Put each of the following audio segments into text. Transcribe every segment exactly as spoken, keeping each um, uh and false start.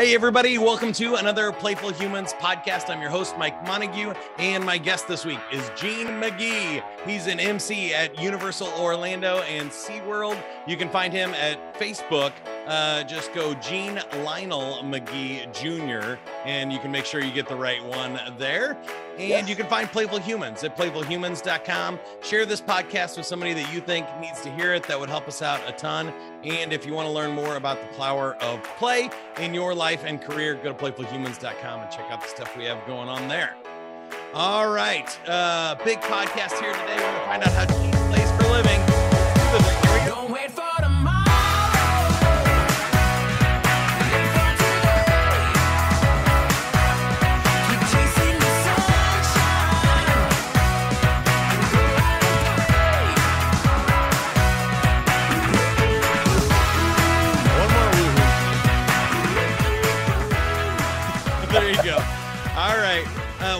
Hey, everybody, welcome to another Playful Humans podcast. I'm your host, Mike Montague, and my guest this week is Gene Magee. He's an M C at Universal Orlando and SeaWorld. You can find him at Facebook. Uh, just go Gene Lionel Magee Junior, and you can make sure you get the right one there. And yes, you can find Playful Humans at playful humans dot com. Share this podcast with somebody that you think needs to hear it. That would help us out a ton. And if you want to learn more about the power of play in your life and career, go to playful humans dot com and check out the stuff we have going on there. All right. Uh, big podcast here today. We're going to find out how Gene plays for a living. Don't wait for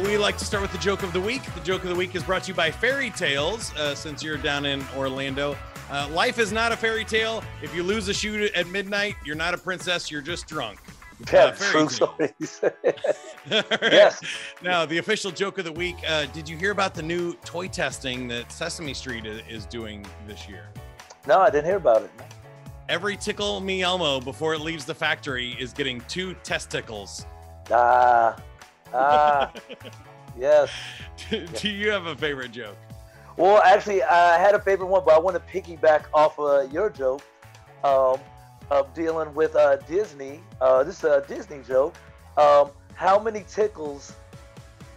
We like to start with the joke of the week. The joke of the week is brought to you by fairy tales. Uh, since you're down in Orlando, uh, life is not a fairy tale. If you lose a shoe at midnight, you're not a princess. You're just drunk. Yeah, uh, true stories. Right. Yes. Now, the official joke of the week. Uh, did you hear about the new toy testing that Sesame Street is doing this year? No, I didn't hear about it. Every Tickle Me Elmo before it leaves the factory is getting two test tickles. Ah. Uh... Ah, yes. Do, do you have a favorite joke? Well, actually, I had a favorite one, but I want to piggyback off of your joke um, of dealing with uh, Disney. Uh, this is a Disney joke. Um, how many tickles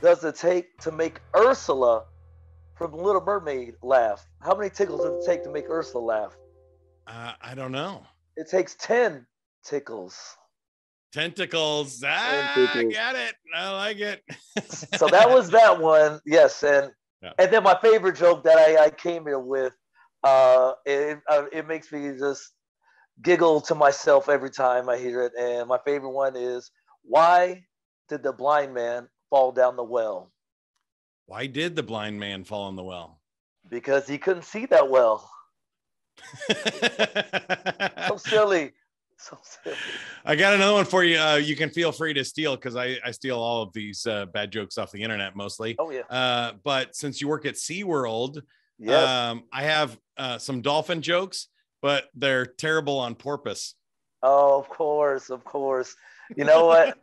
does it take to make Ursula from Little Mermaid laugh? How many tickles does it take to make Ursula laugh? Uh, I don't know. It takes ten tickles. Tentacles. Ah, I got it. I like it. So that was that one. Yes. And yeah. And then my favorite joke that I, I came here with, uh, it, uh, it makes me just giggle to myself every time I hear it. And my favorite one is, why did the blind man fall down the well? Why did the blind man fall in the well? Because he couldn't see that well. So silly. So I got another one for you. Uh, you can feel free to steal, because I, I steal all of these uh, bad jokes off the internet mostly. Oh, yeah. Uh, but since you work at SeaWorld, yes. um, I have uh, some dolphin jokes, but they're terrible on porpoise. Oh, of course. Of course. You know what?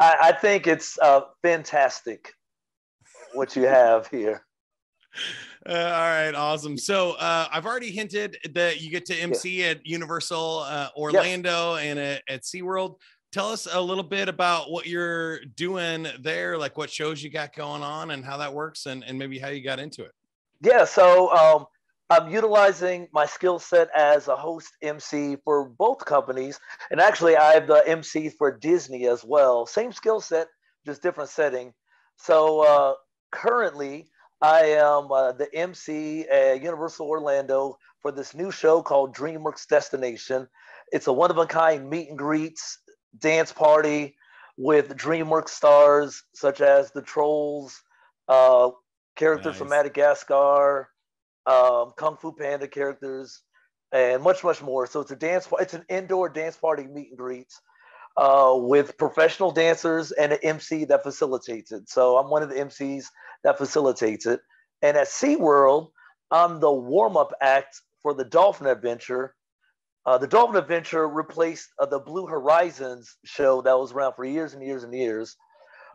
I, I think it's uh, fantastic what you have here. Uh, all right, awesome. So uh, I've already hinted that you get to M C yeah. at Universal uh, Orlando yes. and at, at SeaWorld. Tell us a little bit about what you're doing there, like what shows you got going on and how that works, and, and maybe how you got into it. Yeah, so um, I'm utilizing my skill set as a host M C for both companies. And actually, I have the M C for Disney as well. Same skill set, just different setting. So uh, currently, I am uh, the M C at Universal Orlando for this new show called DreamWorks Destination. It's a one-of-a-kind meet and greets dance party with DreamWorks stars such as the Trolls, uh, characters nice. from Madagascar, um, Kung Fu Panda characters, and much, much more. So it's a dance. It's an indoor dance party meet and greets uh, with professional dancers and an M C that facilitates it. So I'm one of the M Cs that facilitates it. And at SeaWorld, I'm the warm-up act for the Dolphin Adventure. Uh, the Dolphin Adventure replaced uh, the Blue Horizons show that was around for years and years and years.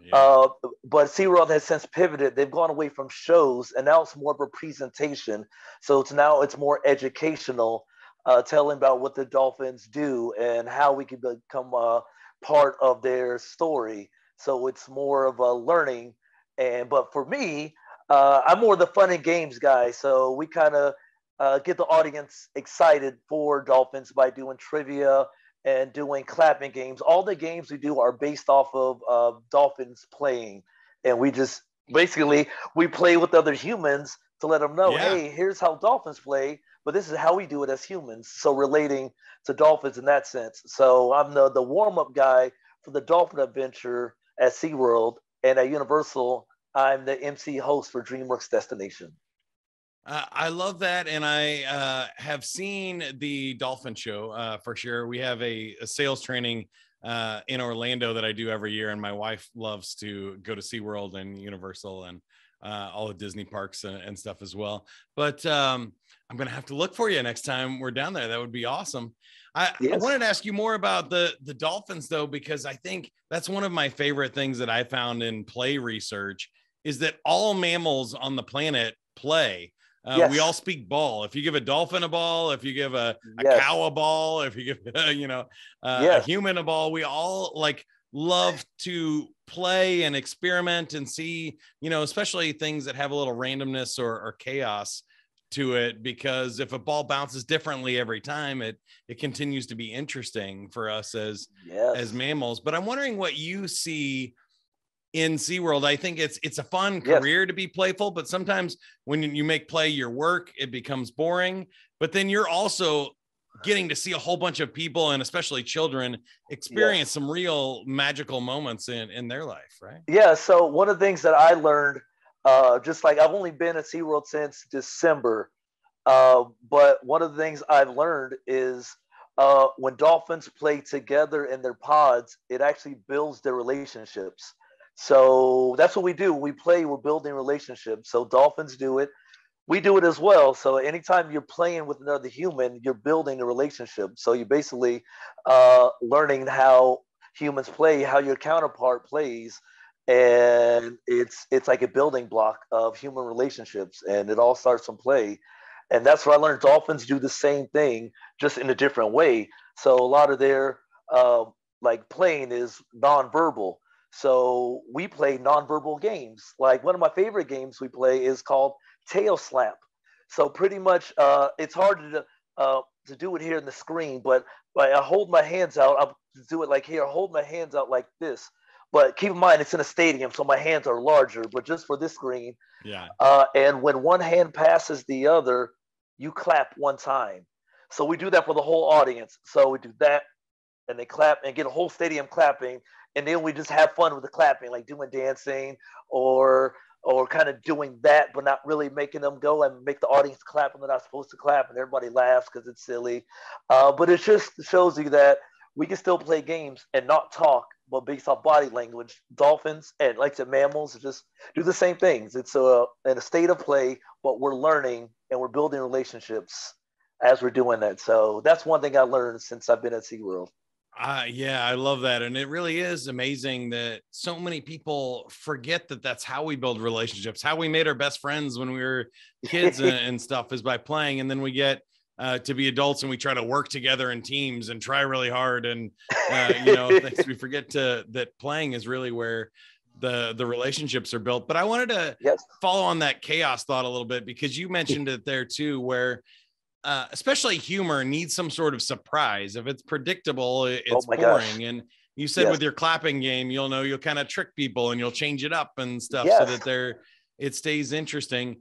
Yeah. Uh, but SeaWorld has since pivoted. They've gone away from shows, and now it's more of a presentation. So it's now it's more educational, uh, telling about what the dolphins do and how we can become uh, part of their story. So it's more of a learning. And but for me, uh, I'm more the fun and games guy. So we kind of uh, get the audience excited for dolphins by doing trivia and doing clapping games. All the games we do are based off of uh, dolphins playing. And we just basically we play with other humans to let them know, yeah. hey, here's how dolphins play. But this is how we do it as humans. So relating to dolphins in that sense. So I'm the, the warm-up guy for the Dolphin Adventure at SeaWorld. And at Universal, I'm the M C host for DreamWorks Destination. Uh, I love that. And I uh, have seen the Dolphin Show uh, for sure. We have a, a sales training uh, in Orlando that I do every year. And my wife loves to go to SeaWorld and Universal and uh, all the Disney parks and, and stuff as well. But um, I'm going to have to look for you next time we're down there. That would be awesome. I, yes. I wanted to ask you more about the, the dolphins, though, because I think that's one of my favorite things that I found in play research is that all mammals on the planet play. Uh, yes. We all speak ball. If you give a dolphin a ball, if you give a, a yes. cow a ball, if you give, uh, you know, uh, yes. a human a ball, we all like love to play and experiment and see, you know, especially things that have a little randomness or, or chaos to it, because if a ball bounces differently every time, it, it continues to be interesting for us as, yes. as mammals. But I'm wondering what you see in SeaWorld. I think it's it's a fun career yes. to be playful, but sometimes when you make play your work, it becomes boring. But then you're also getting to see a whole bunch of people, and especially children, experience yes. some real magical moments in, in their life, right? Yeah, so one of the things that I learned, uh, just like I've only been at SeaWorld since December, uh, but one of the things I've learned is uh, when dolphins play together in their pods, it actually builds their relationships. So that's what we do. When we play, we're building relationships. So dolphins do it. We do it as well. So anytime you're playing with another human, you're building a relationship. So you're basically uh, learning how humans play, how your counterpart plays. And it's, it's like a building block of human relationships. And it all starts from play. And that's what I learned. Dolphins do the same thing, just in a different way. So a lot of their uh, like playing is nonverbal. So we play nonverbal games. Like one of my favorite games we play is called Tail Slap. So pretty much uh, it's hard to, uh, to do it here in the screen, but like, I hold my hands out. I'll do it like here. I hold my hands out like this. But keep in mind, it's in a stadium, so my hands are larger, but just for this screen. Yeah. Uh, and when one hand passes the other, you clap one time. So we do that for the whole audience. So we do that, and they clap and get a whole stadium clapping. And then we just have fun with the clapping, like doing dancing or or kind of doing that, but not really making them go and make the audience clap when they're not supposed to clap, and everybody laughs because it's silly. Uh, but it just shows you that we can still play games and not talk, but based off body language, dolphins and like the mammals just do the same things. It's a, in a state of play, but we're learning and we're building relationships as we're doing that. So that's one thing I learned since I've been at SeaWorld. Uh, yeah, I love that. And it really is amazing that so many people forget that that's how we build relationships, how we made our best friends when we were kids and, and stuff is by playing. And then we get uh, to be adults and we try to work together in teams and try really hard. And, uh, you know, things, we forget to, that playing is really where the, the relationships are built. But I wanted to yes. follow on that chaos thought a little bit, because you mentioned it there too, where Uh, especially humor needs some sort of surprise. If it's predictable, it's oh boring. Gosh. And you said yes. with your clapping game, you'll know, you'll kind of trick people and you'll change it up and stuff yes. so that they're, it stays interesting.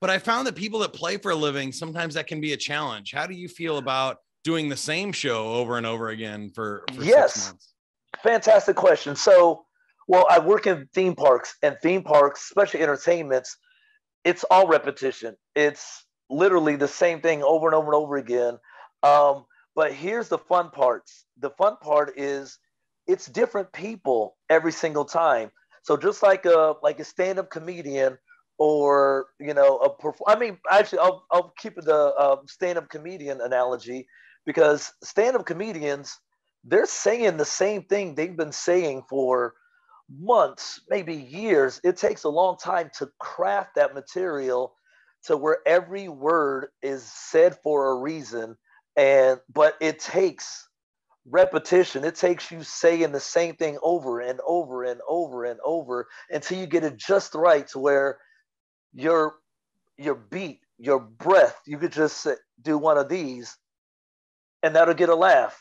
But I found that people that play for a living, sometimes that can be a challenge. How do you feel about doing the same show over and over again for, for yes. six months? Fantastic question. So, well, I work in theme parks, and theme parks, especially entertainments, it's all repetition. It's literally the same thing over and over and over again. Um, but here's the fun part. The fun part is it's different people every single time. So just like a like a stand-up comedian or, you know, a perf- I mean, actually, I'll, I'll keep the uh, stand-up comedian analogy, because stand-up comedians, they're saying the same thing they've been saying for months, maybe years. It takes a long time to craft that material to where every word is said for a reason, and but it takes repetition. It takes you saying the same thing over and over and over and over until you get it just right to where your your beat, your breath, you could just do one of these, and that'll get a laugh.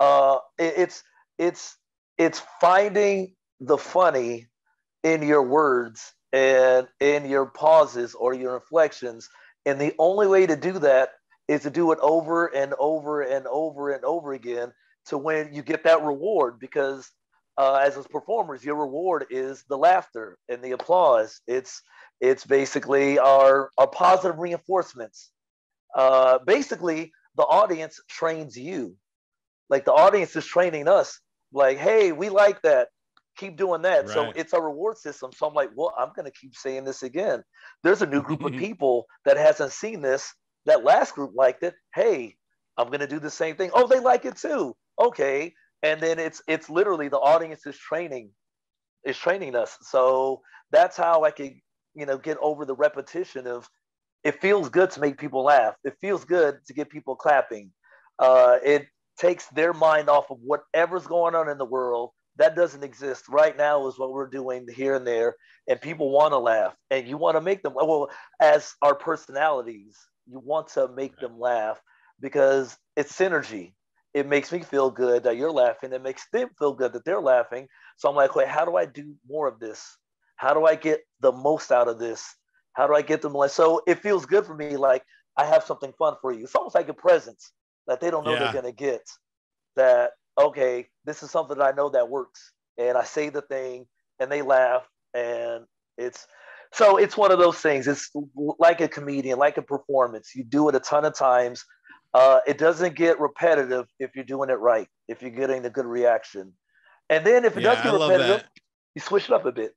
Uh, it, it's it's it's finding the funny in your words and in your pauses or your inflections. And the only way to do that is to do it over and over and over and over again to when you get that reward, because uh, as performers, your reward is the laughter and the applause. It's it's basically our, our positive reinforcements. Uh, basically, the audience trains you. Like the audience is training us like, hey, we like that, keep doing that. Right. So it's a reward system. So I'm like, well, I'm going to keep saying this again. There's a new group of people that hasn't seen this. That last group liked it. Hey, I'm going to do the same thing. Oh, they like it too. Okay. And then it's, it's literally the audience is training, is training us. So that's how I could, you know, get over the repetition of, it feels good to make people laugh. It feels good to get people clapping. Uh, it takes their mind off of whatever's going on in the world. That doesn't exist right now is what we're doing here and there. And people want to laugh, and you want to make them, well, as our personalities, you want to make them laugh because it's synergy. It makes me feel good that you're laughing. It makes them feel good that they're laughing. So I'm like, wait, how do I do more of this? How do I get the most out of this? How do I get them? Like, so it feels good for me. Like I have something fun for you. It's almost like a present that they don't know yeah. they're going to get, that, okay, this is something that I know that works. And I say the thing and they laugh, and it's, so it's one of those things. It's like a comedian, like a performance. You do it a ton of times. Uh, it doesn't get repetitive if you're doing it right, if you're getting the good reaction. And then if it yeah, does get repetitive, you switch it up a bit.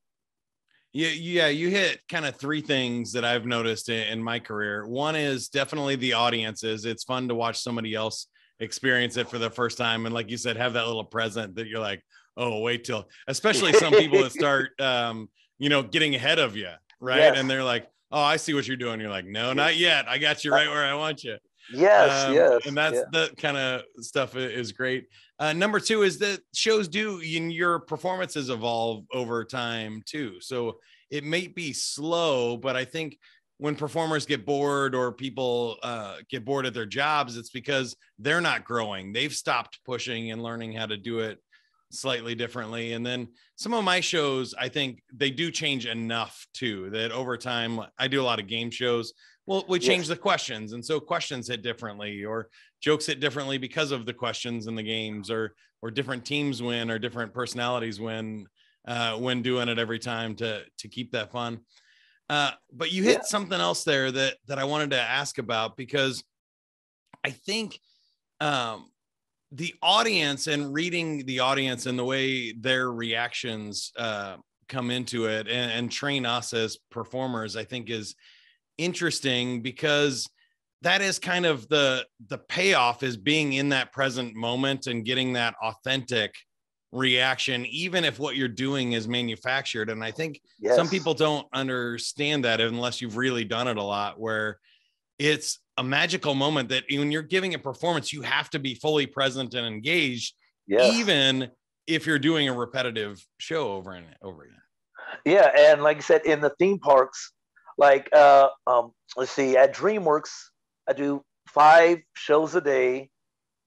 Yeah, yeah, you hit kind of three things that I've noticed in, in my career. One is definitely the audiences. It's fun to watch somebody else experience it for the first time. And like you said, have that little present that you're like, oh, wait till, especially some people that start, um, you know, getting ahead of you, right? Yes. And they're like, oh, I see what you're doing. You're like, no, not yet. I got you right where I want you. Yes, um, yes. And that's yeah. the kind of stuff is great. Uh, number two is that shows do, in your performances evolve over time too. So it may be slow, but I think when performers get bored or people uh, get bored at their jobs, it's because they're not growing. They've stopped pushing and learning how to do it slightly differently. And then some of my shows, I think they do change enough too, that over time, I do a lot of game shows. Well, we change yes. the questions. And so questions hit differently, or jokes hit differently because of the questions in the games, or, or different teams win, or different personalities win, uh, when doing it every time to, to keep that fun. Uh, but you hit yeah. something else there that, that I wanted to ask about, because I think, um, the audience and reading the audience and the way their reactions, uh, come into it and, and train us as performers, I think is interesting, because that is kind of the, the payoff is being in that present moment and getting that authentic reaction, even if what you're doing is manufactured. And I think yes. some people don't understand that unless you've really done it a lot, where it's a magical moment that when you're giving a performance, you have to be fully present and engaged, yes. even if you're doing a repetitive show over and over again. Yeah. And like I said, in the theme parks, like, uh, um, let's see, at DreamWorks, I do five shows a day,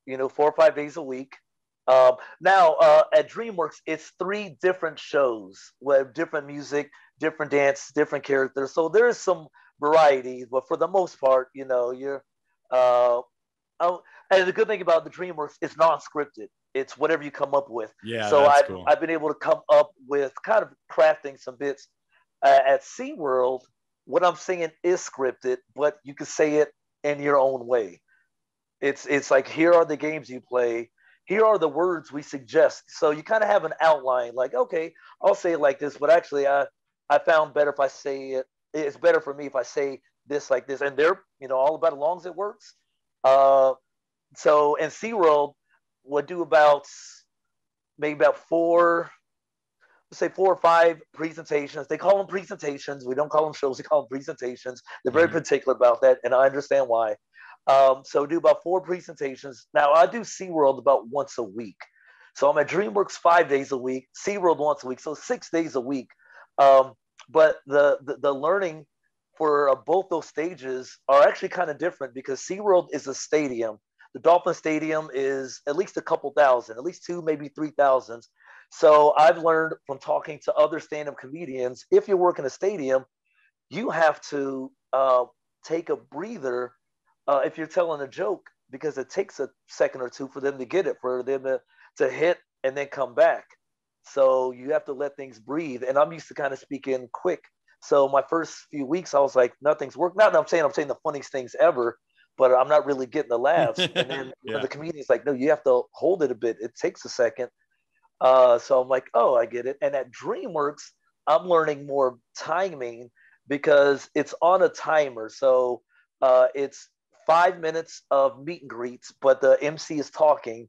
you know, four or five days a week. Um, now, uh, at DreamWorks, it's three different shows with different music, different dance, different characters. So there is some variety, but for the most part, you know, you're, uh, oh, and the good thing about the DreamWorks, it's non-scripted. It's whatever you come up with. Yeah, so I've, cool. I've been able to come up with kind of crafting some bits. Uh, at SeaWorld, what I'm saying is scripted, but you can say it in your own way. It's, it's like, here are the games you play. Here are the words we suggest. So you kind of have an outline, like, okay, I'll say it like this, but actually I, I found better if I say it, it's better for me if I say this like this. And they're, you know, all about as long as it works. Uh, so in SeaWorld, we'll do about, maybe about four, let's say four or five presentations. They call them presentations. We don't call them shows, we call them presentations. They're very mm-hmm. particular about that, and I understand why. Um, so do about four presentations. Now I do SeaWorld about once a week. So I'm at DreamWorks five days a week, SeaWorld once a week, so six days a week. Um, but the, the, the learning for uh, both those stages are actually kind of different, because SeaWorld is a stadium. The Dolphin Stadium is at least a couple thousand, at least two, maybe three thousand. So I've learned from talking to other stand-up comedians, if you work in a stadium, you have to uh, take a breather Uh, if you're telling a joke, because it takes a second or two for them to get it, for them to, to hit and then come back. So you have to let things breathe. And I'm used to kind of speaking quick. So my first few weeks, I was like, nothing's worked. Not that I'm saying I'm saying the funniest things ever, but I'm not really getting the laughs. And then yeah. you know, the comedian's like, no, you have to hold it a bit. It takes a second. Uh, so I'm like, oh, I get it. And at DreamWorks, I'm learning more timing because it's on a timer. So uh, it's five minutes of meet and greets, but the M C is talking,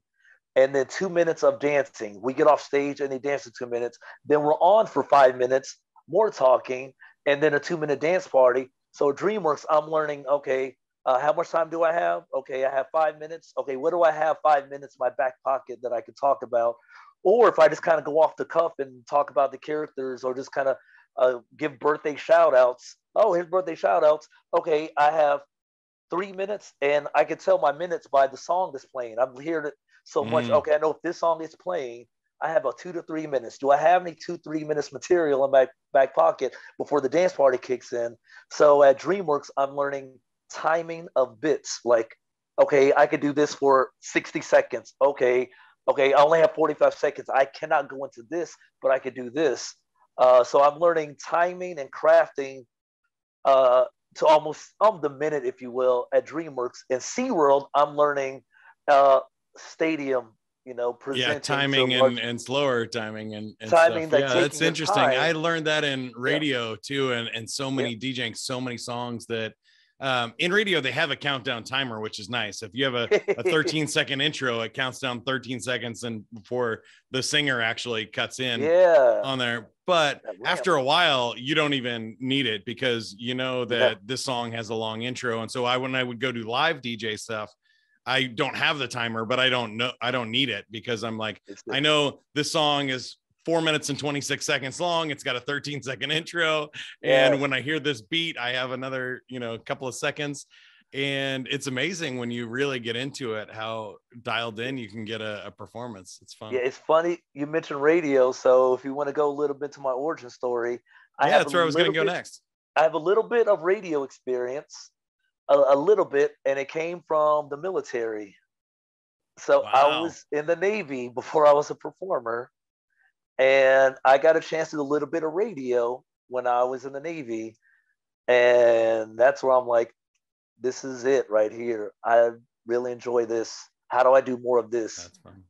and then two minutes of dancing. We get off stage and they dance for two minutes. Then we're on for five minutes, more talking, and then a two-minute dance party. So DreamWorks, I'm learning, okay, uh, how much time do I have? Okay, I have five minutes. Okay, what do I have five minutes in my back pocket that I can talk about? Or if I just kind of go off the cuff and talk about the characters, or just kind of uh, give birthday shout-outs. Oh, here's birthday shout-outs. Okay, I have three minutes, and I can tell my minutes by the song that's playing. I'm here to so much. Mm. Okay, I know if this song is playing, I have about two to three minutes. Do I have any two, three minutes material in my back pocket before the dance party kicks in? So at DreamWorks, I'm learning timing of bits. Like, okay, I could do this for sixty seconds. Okay, okay, I only have forty-five seconds. I cannot go into this, but I could do this. Uh, so I'm learning timing and crafting uh, to almost on the minute, if you will, at DreamWorks. In SeaWorld, I'm learning uh, stadium, you know, presenting. Yeah, timing so and, and slower timing and, and timing stuff. That yeah, that's interesting. Time. I learned that in radio yeah. too, and and so many yeah. DJing, so many songs that um, in radio they have a countdown timer, which is nice. If you have a, a thirteen second intro, it counts down thirteen seconds and before the singer actually cuts in yeah. on there. But after a while, you don't even need it because you know that yeah. this song has a long intro. And so I when I would go do live D J stuff, I don't have the timer, but I don't know. I don't need it because I'm like, I know this song is four minutes and twenty-six seconds long. It's got a thirteen second intro. And yeah. when I hear this beat, I have another, you know, couple of seconds. And it's amazing when you really get into it, how dialed in you can get a, a performance. It's fun. Yeah, it's funny. You mentioned radio. So if you want to go a little bit to my origin story, I yeah, have that's where I was going to go next. I have a little bit of radio experience. A, a little bit, and it came from the military. So wow. I was in the Navy before I was a performer, and I got a chance to do a little bit of radio when I was in the Navy, and that's where I'm like, this is it right here. I really enjoy this. How do I do more of this? That's fun.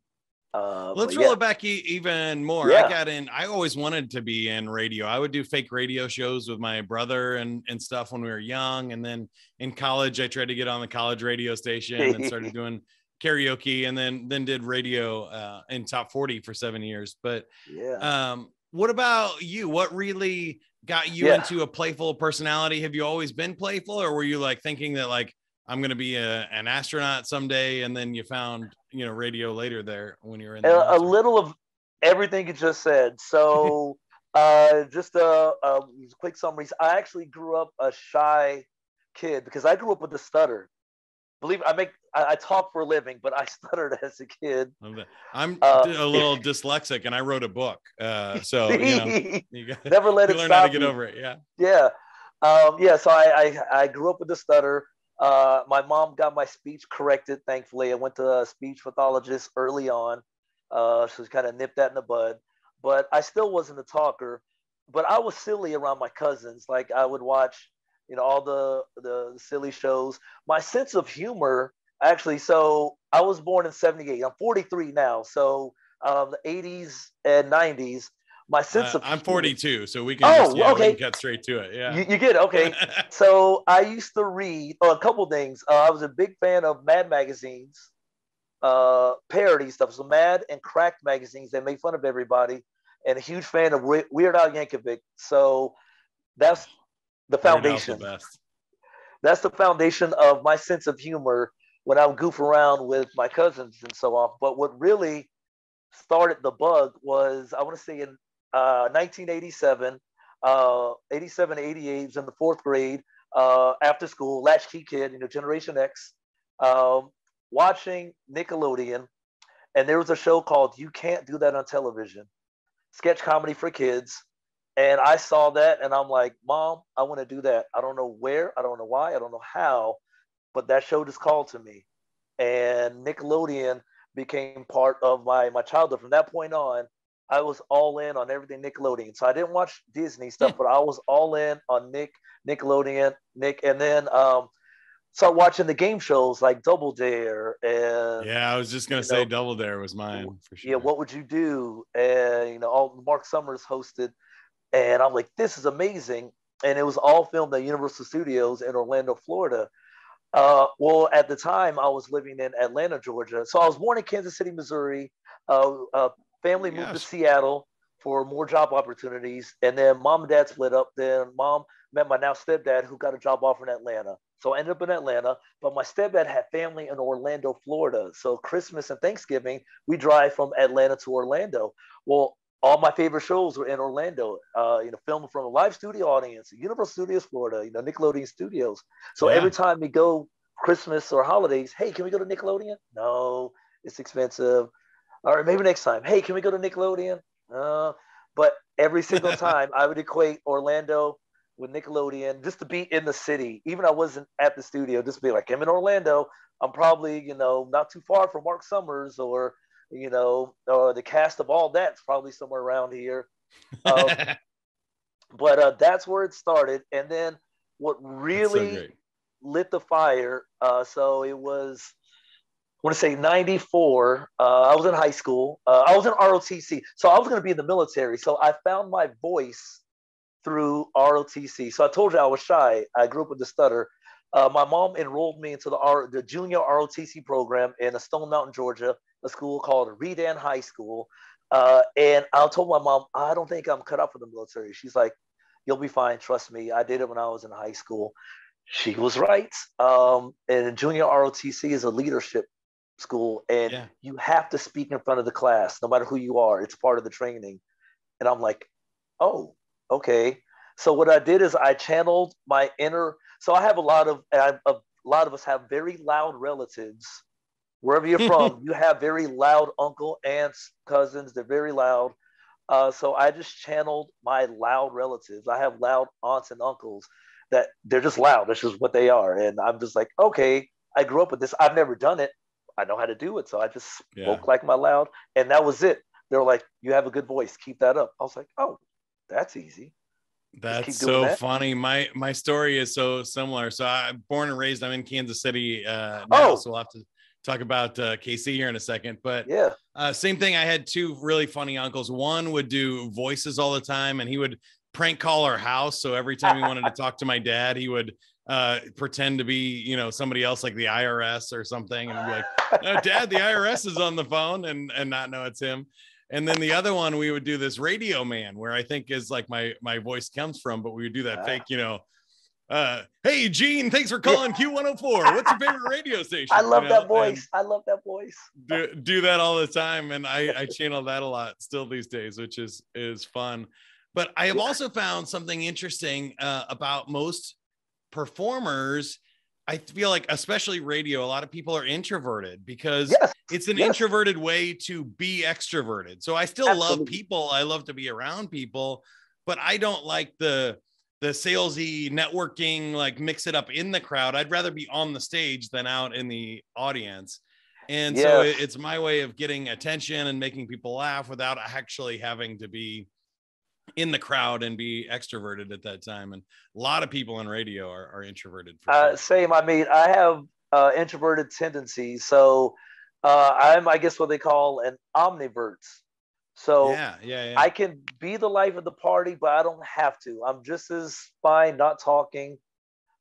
Uh, Let's roll yeah. it back e even more. Yeah. I got in. I always wanted to be in radio. I would do fake radio shows with my brother and and stuff when we were young. And then in college, I tried to get on the college radio station and started doing karaoke. And then then did radio uh, in top forty for seven years. But yeah. um, what about you? What really got you yeah. into a playful personality? Have you always been playful, or were you like thinking that like, I'm going to be a, an astronaut someday? And then you found, you know, radio later there when you're in the a, a little of everything you just said. So uh, just a, a quick summary. I actually grew up a shy kid because I grew up with a stutter. Believe I make, I, I talk for a living, but I stuttered as a kid. I'm uh, a little dyslexic and I wrote a book. Uh, so, you know, you got, never let you it learn stop how to get you. Over it. Yeah. Yeah. Um, yeah. So I, I, I grew up with a stutter. Uh, my mom got my speech corrected, thankfully. I went to a speech pathologist early on. Uh, so she kind of nipped that in the bud. But I still wasn't a talker. But I was silly around my cousins. Like, I would watch, you know, all the, the silly shows. My sense of humor, actually, so I was born in seventy-eight. I'm forty-three now. So um, the eighties and nineties. My sense uh, of I'm forty-two, so we can, oh, just, yeah, okay. we can cut straight to it. Yeah, you, you get it. Okay. So I used to read oh, a couple things. Uh, I was a big fan of Mad magazines, uh, parody stuff. So Mad and Cracked magazines, they make fun of everybody, and a huge fan of Re Weird Al Yankovic. So that's the foundation. The that's the foundation of my sense of humor when I would goof around with my cousins and so on. But what really started the bug was, I want to say in Uh, nineteen eighty-seven, uh, eighty-seven, eighty-eight, was in the fourth grade, uh, after school, latchkey kid, you know, Generation X, um, watching Nickelodeon. And there was a show called You Can't Do That on Television, sketch comedy for kids. And I saw that and I'm like, Mom, I want to do that. I don't know where, I don't know why, I don't know how, but that show just called to me. And Nickelodeon became part of my, my childhood. From that point on, I was all in on everything Nickelodeon. So I didn't watch Disney stuff, but I was all in on Nick, Nickelodeon, Nick. And then um, start watching the game shows like Double Dare. And, yeah, I was just going to say know, Double Dare was mine for sure. Yeah, What Would You Do? And, you know, all Mark Summers hosted. And I'm like, this is amazing. And it was all filmed at Universal Studios in Orlando, Florida. Uh, well, at the time, I was living in Atlanta, Georgia. So I was born in Kansas City, Missouri. Uh, uh, family moved yes. to Seattle for more job opportunities. And then mom and dad split up. Then mom met my now stepdad, who got a job offer in Atlanta. So I ended up in Atlanta, but my stepdad had family in Orlando, Florida. So Christmas and Thanksgiving, we drive from Atlanta to Orlando. Well, all my favorite shows were in Orlando, uh, you know, filmed from a live studio audience, Universal Studios, Florida, you know, Nickelodeon Studios. So yeah. every time we go Christmas or holidays, hey, can we go to Nickelodeon? No, it's expensive. All right, maybe next time. Hey, can we go to Nickelodeon? Uh, but every single time I would equate Orlando with Nickelodeon, just to be in the city. Even I wasn't at the studio, just to be like, I'm in Orlando. I'm probably, you know, not too far from Mark Summers, or, you know, or the cast of All That's probably somewhere around here. Um, but uh, that's where it started. And then what really so lit the fire, uh, so it was, I want to say ninety-four. Uh, I was in high school. Uh, I was in R O T C. So I was going to be in the military. So I found my voice through R O T C. So I told you I was shy. I grew up with a stutter. Uh, my mom enrolled me into the, R- the junior R O T C program in Stone Mountain, Georgia, a school called Redan High School. Uh, and I told my mom, I don't think I'm cut out for the military. She's like, you'll be fine. Trust me. I did it when I was in high school. She was right. Um, and junior R O T C is a leadership school. And yeah. you have to speak in front of the class, no matter who you are. It's part of the training. And I'm like, oh, okay. So what I did is I channeled my inner. So I have a lot of, I, a lot of us have very loud relatives. Wherever you're from, you have very loud uncle, aunts, cousins. They're very loud. Uh, so I just channeled my loud relatives. I have loud aunts and uncles that they're just loud. That's just what they are. And I'm just like, okay, I grew up with this. I've never done it. I know how to do it. So I just spoke yeah. like my loud. And that was it. They were like, you have a good voice. Keep that up. I was like, oh, that's easy. That's so that. funny. My my story is so similar. So I'm born and raised. I'm in Kansas City uh, now. Oh. So we'll have to talk about uh, K C here in a second. But yeah, uh, same thing. I had two really funny uncles. One would do voices all the time, and he would prank call our house. So every time he wanted to talk to my dad, he would uh, pretend to be, you know, somebody else, like the I R S or something. And I'd be like, no, Dad, the I R S is on the phone, and and not know it's him. And then the other one, we would do this Radio Man, where I think is like my, my voice comes from, but we would do that ah. fake, you know, uh, hey, Gene, thanks for calling Q one oh four. What's your favorite radio station? I love you know? that voice. And I love that voice. do, do that all the time. And I, I channel that a lot still these days, which is, is fun. But I have yeah. also found something interesting uh, about most performers. I feel like, especially radio, a lot of people are introverted because yes. it's an yes. introverted way to be extroverted. So I still Absolutely. love people. I love to be around people, but I don't like the, the salesy networking, like mix it up in the crowd. I'd rather be on the stage than out in the audience. And yes. so it's my way of getting attention and making people laugh without actually having to be in the crowd and be extroverted at that time. And a lot of people in radio are, are introverted. For sure. uh, same. I mean, I have uh, introverted tendencies. So uh, I'm, I guess what they call an omnivert. So yeah, yeah, yeah. I can be the life of the party, but I don't have to. I'm just as fine not talking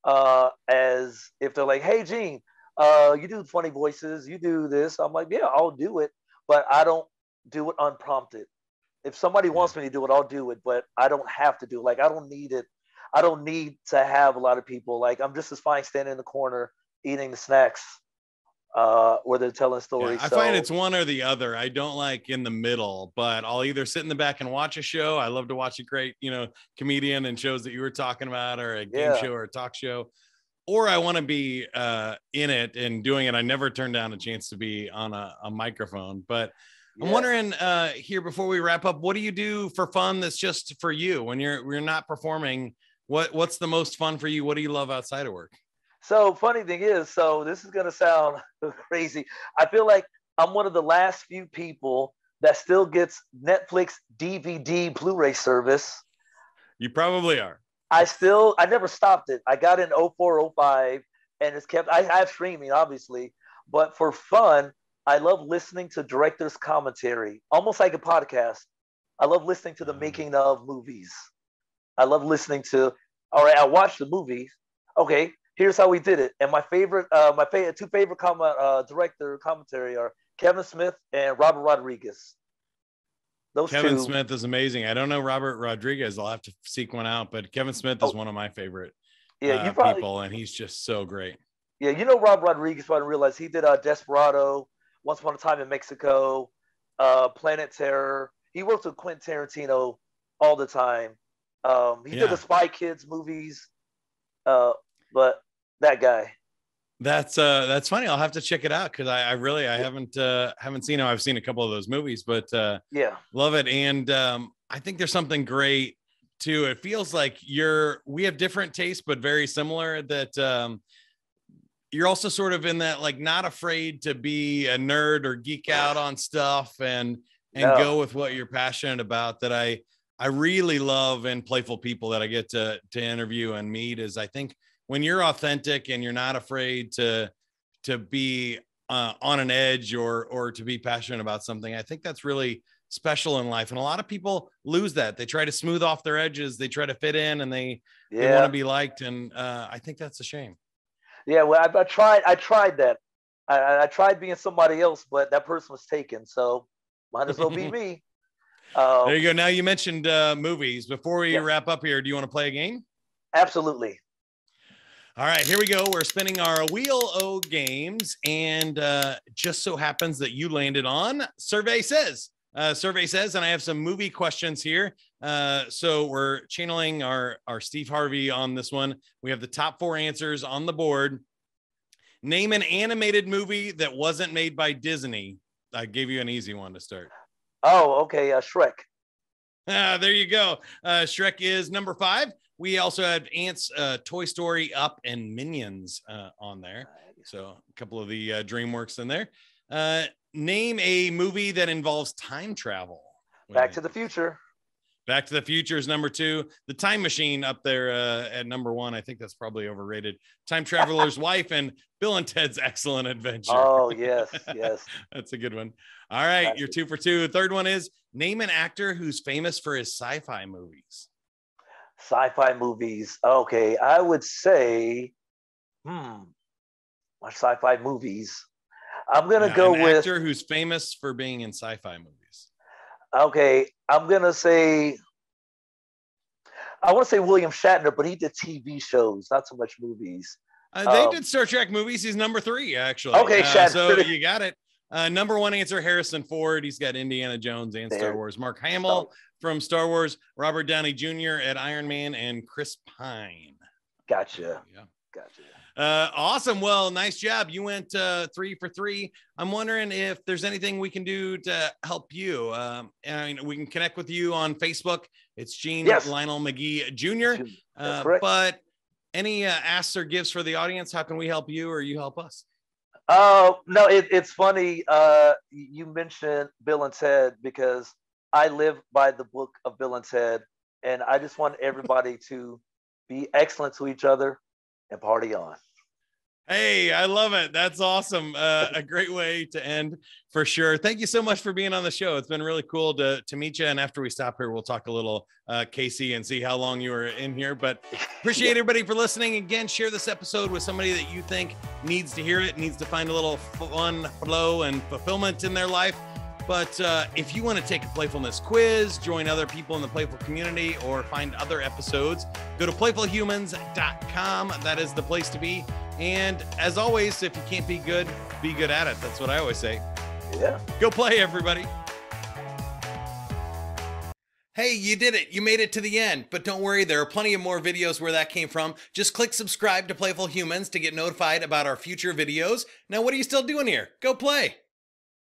uh, as if they're like, hey, Gene, uh, you do funny voices. You do this. I'm like, yeah, I'll do it. But I don't do it unprompted. If somebody wants me to do it, I'll do it, but I don't have to do it. Like, I don't need it. I don't need to have a lot of people. Like, I'm just as fine standing in the corner, eating the snacks, uh, where they're telling stories. Yeah, I so, find it's one or the other. I don't like in the middle, but I'll either sit in the back and watch a show. I love to watch a great, you know, comedian and shows that you were talking about, or a game yeah. show or a talk show, or I want to be uh, in it and doing it. I never turn down a chance to be on a, a microphone, but I'm yeah. wondering uh, here before we wrap up, what do you do for fun that's just for you when you're you're not performing? What what's the most fun for you? What do you love outside of work? So funny thing is, so this is gonna sound crazy. I feel like I'm one of the last few people that still gets Netflix, D V D, Blu-ray service. You probably are. I still I never stopped it. I got in oh four, oh five. and it's kept. I have streaming, obviously, but for fun, I love listening to directors' commentary, almost like a podcast. I love listening to the making of movies. I love listening to. All right, I watched the movie. Okay, here's how we did it. And my favorite, uh, my favorite, two favorite comment, uh, director commentary are Kevin Smith and Robert Rodriguez. Those Kevin two. Smith is amazing. I don't know Robert Rodriguez. I'll have to seek one out. But Kevin Smith is oh. one of my favorite yeah, uh, you probably, people, and he's just so great. Yeah, you know Rob Rodriguez. But I didn't realize he did uh, Desperado, Once Upon a Time in Mexico, uh, Planet Terror. He works with Quentin Tarantino all the time. Um, he yeah. did the Spy Kids movies, uh, but that guy. That's uh, that's funny. I'll have to check it out because I, I really I haven't uh, haven't seen him. I've seen a couple of those movies, but uh, yeah, love it. And um, I think there's something great too. It feels like you're we have different tastes, but very similar. That um, you're also sort of in that like not afraid to be a nerd or geek out on stuff and and no. go with what you're passionate about. That I I really love in playful people that I get to to interview and meet is I think. When you're authentic and you're not afraid to to be uh, on an edge or or to be passionate about something, I think that's really special in life. And a lot of people lose that. They try to smooth off their edges. They try to fit in, and they, yeah. they want to be liked. And uh, I think that's a shame. Yeah, well, I, I tried. I tried that. I, I tried being somebody else, but that person was taken. So might as well be me. Um, there you go. Now you mentioned uh, movies. Before we yeah. wrap up here, do you want to play a game? Absolutely. All right, here we go. We're spinning our wheel o games, and uh, just so happens that you landed on Survey Says. Uh, Survey Says, and I have some movie questions here. Uh, so we're channeling our, our Steve Harvey on this one. We have the top four answers on the board. Name an animated movie that wasn't made by Disney. I gave you an easy one to start. Oh, okay, uh, Shrek. Ah, there you go. Uh, Shrek is number five. We also had Ants, uh, Toy Story, Up, and Minions uh, on there. So a couple of the uh, DreamWorks in there. Uh, name a movie that involves time travel. Back to the Future. Back to the Future is number two. The Time Machine up there uh, at number one. I think that's probably overrated. Time Traveler's Wife and Bill and Ted's Excellent Adventure. Oh, yes, yes. That's a good one. All right, that's you're two for two. The third one is name an actor who's famous for his sci-fi movies. Sci-fi movies. Okay, I would say, hmm, my sci-fi movies. I'm gonna yeah, go an with actor who's famous for being in sci-fi movies. Okay, I'm gonna say. I want to say William Shatner, but he did T V shows, not so much movies. Uh, they um, did Star Trek movies. He's number three, actually. Okay, uh, Shatner. So you got it. Uh, number one answer, Harrison Ford. He's got Indiana Jones and Star Wars. Mark Hamill from Star Wars, Robert Downey Junior at Iron Man, and Chris Pine. Gotcha. Yeah. Gotcha. Uh, awesome. Well, nice job. You went uh, three for three. I'm wondering if there's anything we can do to help you. Um, I mean, we can connect with you on Facebook. It's Gene yes. Lionel Magee Junior Uh, but any uh, asks or gifts for the audience? How can we help you or you help us? Oh, no, it, it's funny. Uh, you mentioned Bill and Ted because I live by the book of Bill and Ted, and I just want everybody to be excellent to each other and party on. Hey, I love it. That's awesome. Uh, a great way to end for sure. Thank you so much for being on the show. It's been really cool to, to meet you. And after we stop here, we'll talk a little uh, Casey and see how long you were in here. But appreciate yeah. everybody for listening. Again, share this episode with somebody that you think needs to hear it, needs to find a little fun flow and fulfillment in their life. But uh, if you want to take a playfulness quiz, join other people in the playful community, or find other episodes, go to playful humans dot com. That is the place to be. And as always, if you can't be good, be good at it. That's what I always say. Yeah. Go play, everybody. Hey, you did it. You made it to the end. But don't worry, there are plenty of more videos where that came from. Just click subscribe to Playful Humans to get notified about our future videos. Now, what are you still doing here? Go play.